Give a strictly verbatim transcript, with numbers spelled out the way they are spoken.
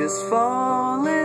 is falling.